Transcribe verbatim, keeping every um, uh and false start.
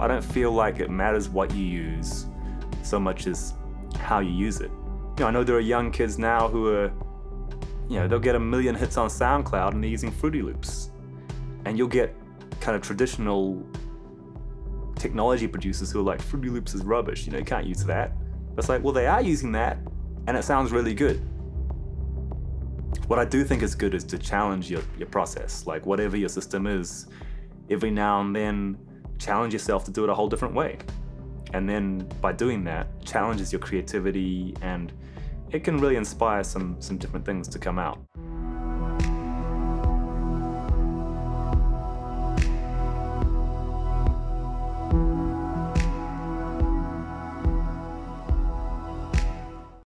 I don't feel like it matters what you use so much as how you use it. You know, I know there are young kids now who are, you know, they'll get a million hits on SoundCloud and they're using Fruity Loops. And you'll get kind of traditional technology producers who are like, Fruity Loops is rubbish, you know, you can't use that. It's like, well, they are using that and it sounds really good. What I do think is good is to challenge your, your process. Like, whatever your system is, every now and then challenge yourself to do it a whole different way. And then by doing that, challenges your creativity, and it can really inspire some, some different things to come out.